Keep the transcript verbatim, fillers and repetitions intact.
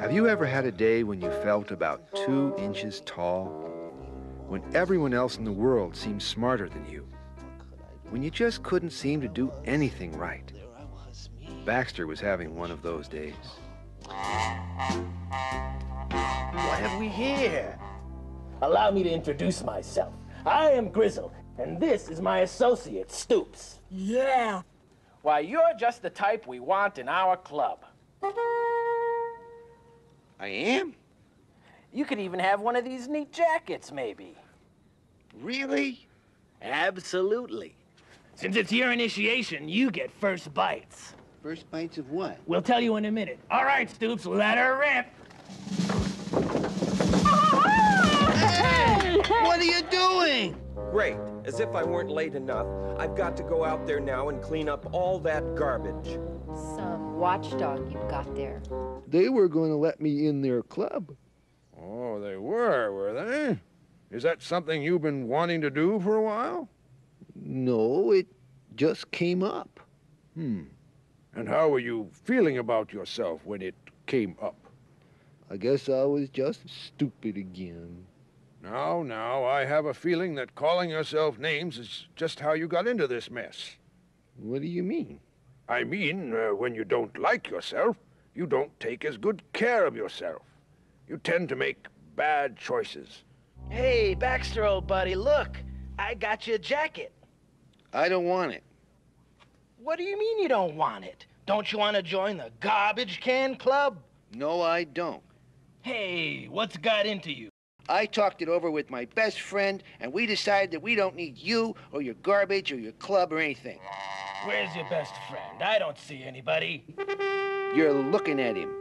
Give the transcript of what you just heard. Have you ever had a day when you felt about two inches tall? When everyone else in the world seemed smarter than you? When you just couldn't seem to do anything right? Baxter was having one of those days. What have we here? Allow me to introduce myself. I am Grizzle, and this is my associate, Stoops. Yeah. Why, you're just the type we want in our club. I am? You could even have one of these neat jackets, maybe. Really? Absolutely. Since it's your initiation, you get first bites. First bites of what? We'll tell you in a minute. All right, Stoops, let her rip. Hey! What are you doing? Great. As if I weren't late enough, I've got to go out there now and clean up all that garbage. Some watchdog you've got there. They were going to let me in their club. Oh, they were, were they? Is that something you've been wanting to do for a while? No, it just came up. Hmm. And how were you feeling about yourself when it came up? I guess I was just stupid again. Now, now, I have a feeling that calling yourself names is just how you got into this mess. What do you mean? I mean, uh, when you don't like yourself, you don't take as good care of yourself. You tend to make bad choices. Hey, Baxter, old buddy, look. I got you a jacket. I don't want it. What do you mean you don't want it? Don't you want to join the garbage can club? No, I don't. Hey, what's got into you? I talked it over with my best friend, and we decided that we don't need you or your garbage or your club or anything. Where's your best friend? I don't see anybody. You're looking at him.